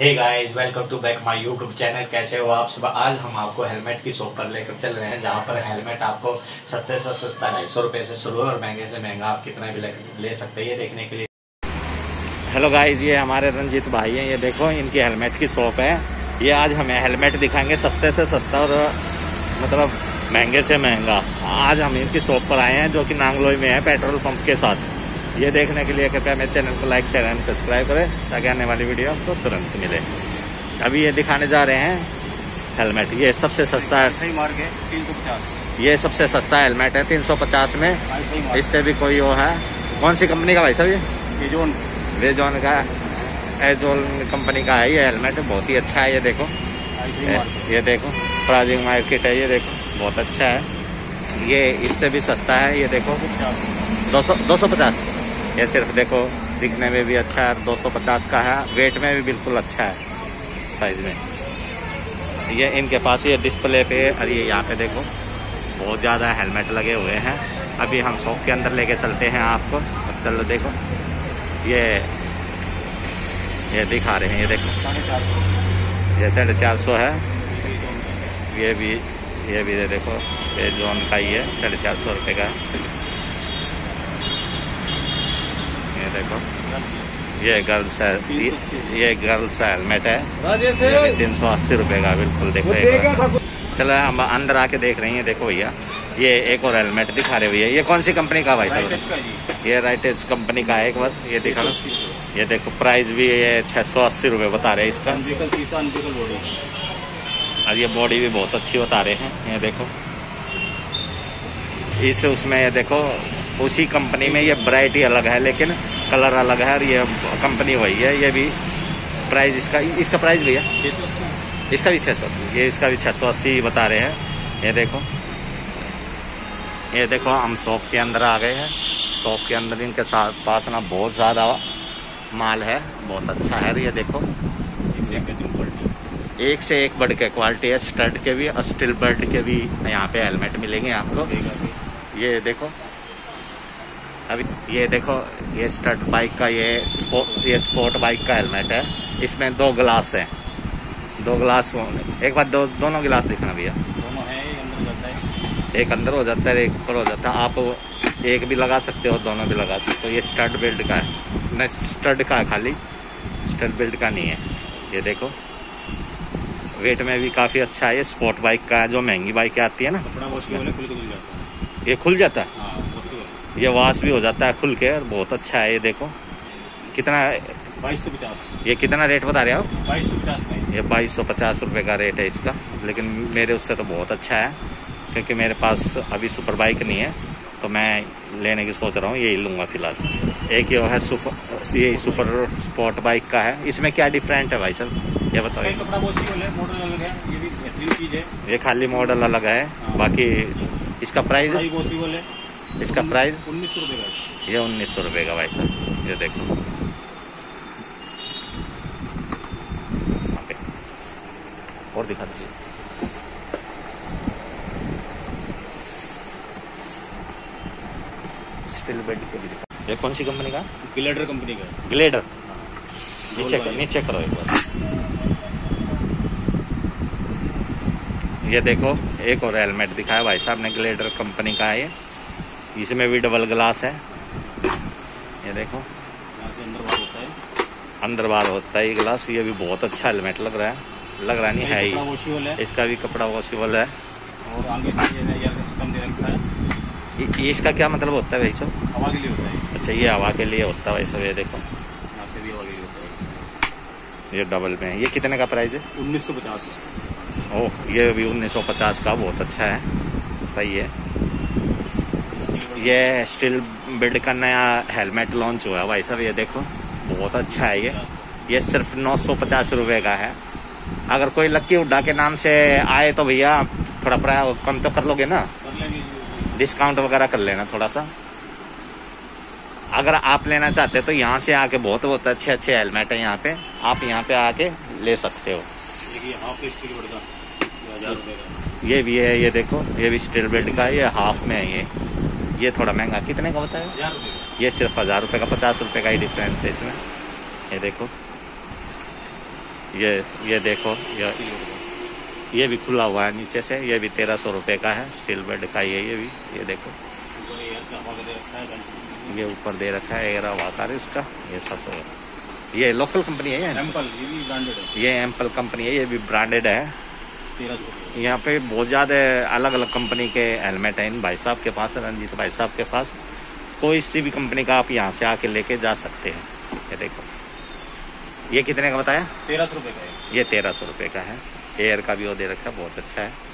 Hey guys welcome to back my YouTube channel. कैसे हो आप सब? आज हम आपको हेलमेट की शॉप पर लेकर चल रहे हैं, जहां पर हेलमेट आपको सस्ते से सस्ता 250 रुपये से शुरू है और महंगे से महंगा आप कितना भी ले सकते हैं ये देखने के लिए। हेलो गाइस, ये हमारे रंजीत भाई हैं, ये देखो इनकी हेलमेट की शॉप है। ये आज हमें हेलमेट दिखाएंगे सस्ते से सस्ता और मतलब महंगे से महंगा। आज हम इनकी शॉप पर आए हैं जो कि नांगलोई में है, पेट्रोल पंप के साथ। ये देखने के लिए कृपया मेरे चैनल को लाइक शेयर एंड सब्सक्राइब करें ताकि आने वाली वीडियो आपको तुरंत मिले। अभी ये दिखाने जा रहे हैं हेलमेट, ये सबसे सस्ता है, सही मार्ग है 350। ये सबसे सस्ता हेलमेट है 350 में, इससे भी कोई वो है। कौन सी कंपनी का भाई साहब? ये एजोन कंपनी का है ये हेलमेट, बहुत ही अच्छा है। ये देखो प्राइजिंग मार्केट है, ये देखो बहुत अच्छा है, ये इससे भी सस्ता है। ये देखो 250 ये सिर्फ देखो, दिखने में भी अच्छा है, 250 का है, वेट में भी बिल्कुल अच्छा है साइज में। ये इनके पास ये डिस्प्ले पे और ये यहाँ पे देखो बहुत ज़्यादा हेलमेट लगे हुए हैं। अभी हम शॉप के अंदर लेके चलते हैं आपको। चलो देखो ये दिखा रहे हैं, ये देखो 450, ये 450 है। ये भी दे देखो, ये जोन का ही है, 450 रुपये का है। देखो ये गर्ल्स हेलमेट है 380 रुपये का, बिल्कुल देखो एक। चलो हम अंदर आके देख रहे हैं। देखो भैया ये एक और हेलमेट दिखा रहे भैया, ये कौन सी कंपनी का भाई साहब? ये राइटेज कंपनी का है। एक बार ये दिखा लो, ये देखो प्राइस भी ये 680 रुपये बता रहे हैं इसका। और ये बॉडी भी बहुत अच्छी बता रहे हैं, ये देखो इस उसमें ये देखो उसी कंपनी में ये वैरायटी अलग है लेकिन कलर अलग है और ये कंपनी वही है। ये भी प्राइस इसका प्राइस भैया 680, इसका भी 680, ये इसका भी 680 बता रहे हैं। ये देखो हम शॉप के अंदर आ गए हैं। शॉप के अंदर इनके साथ पास ना बहुत ज़्यादा माल है, बहुत अच्छा है। ये देखो एक से एक बढ़ के क्वालिटी है, स्टर्ड के भी और स्टीलबर्ड के भी यहाँ पे हेलमेट मिलेंगे आपको। ये देखो अभी ये देखो ये स्टर्ट बाइक का, ये स्पोर्ट बाइक का हेलमेट है। इसमें 2 गिलास हैं, 2 गिलास एक बार दोनों गिलास दिखाना भैया। दोनों है, एक अंदर हो जाता है, एक अंदर हो जाता है, एक ऊपर हो जाता है। आप एक भी लगा सकते हो, दोनों भी लगा सकते हो। ये स्टर्ट बेल्ट का है, नहीं स्टर्ट का है, खाली स्टर्ट बेल्ट का नहीं है। ये देखो वेट में भी काफ़ी अच्छा है, ये स्पोर्ट बाइक का है। जो महंगी बाइकें आती है ना, ये खुल जाता है, ये वाश भी हो जाता है खुल के, और बहुत अच्छा है। ये देखो कितना है 2250, ये कितना रेट बता रहे हो आप? 2250, ये 2250 रुपये का रेट है इसका, लेकिन मेरे उससे तो बहुत अच्छा है क्योंकि मेरे पास अभी सुपर बाइक नहीं है तो मैं लेने की सोच रहा हूँ, यही लूँगा फिलहाल। एक ये है सुपर स्पोर्ट बाइक का है। इसमें क्या डिफरेंट है भाई साहब ये बताइए? ये खाली मॉडल अलग है, बाकी इसका प्राइस इसका प्राइस 1900 रुपये का, ये 1900 रुपये का भाई साहब। ये देखो और दिखा दीजिए, स्टील बेड के भी दिखा। ये कौन सी कंपनी का? ग्लेडर कंपनी का। ग्लेडर नीचे करो एक बार। ये देखो एक और हेलमेट दिखाया भाई साहब ने, ग्लेडर कंपनी का है ये। इसमें भी 2 गिलास है, ये देखो अंदर बाहर होता है ये गिलास। ये भी बहुत अच्छा हेलमेट लग रहा है, लग रहा नहीं है ही, इसका भी कपड़ा वॉशिबल है। और आगे ये इसका क्या मतलब होता है भाई साहब? हवा के लिए होता है। अच्छा ये हवा के लिए होता है भाई साहब, ये देखो ये डबल में है। ये कितने का प्राइस है? 1950। ओह ये भी 1950 का, बहुत अच्छा है, सही है। ये स्टील बिल्ड का नया हेलमेट लॉन्च हुआ है भाई साहब, ये देखो बहुत अच्छा है। ये सिर्फ 950 रुपये का है। अगर कोई लक्की उड्डा के नाम से आए तो भैया थोड़ा प्राइस कम तो कर लोगे ना, डिस्काउंट वगैरह कर लेना थोड़ा सा। अगर आप लेना चाहते तो यहाँ से आके बहुत अच्छे हेलमेट है यहाँ पे, आप यहाँ पे आके ले सकते हो। ये भी है, ये देखो ये भी स्टील बिल्ड का, ये हाफ में है। ये थोड़ा महंगा, कितने का बताया? ये सिर्फ 1000 रुपये का, 50 रुपये का ही डिफरेंस है इसमें। ये देखो ये देखो, ये भी खुला हुआ है नीचे से, ये भी 1300 रुपये का है, स्टीलबर्ड का ही है ये भी। ये देखो ये ऊपर दे रखा है एरा वाकार इसका, ये सब ये लोकल कंपनी है, ये एम्पल कंपनी है, ये भी ब्रांडेड है। यहाँ पे बहुत ज़्यादा अलग अलग कंपनी के हेलमेट हैं इन भाई साहब के पास, रंजीत भाई साहब के पास। कोई सी भी कंपनी का आप यहाँ से आके लेके जा सकते हैं। ये देखो ये कितने का बताया? 1300 रुपये का है, ये 1300 रुपये का है। एयर का भी वो दे रखा है, बहुत अच्छा है।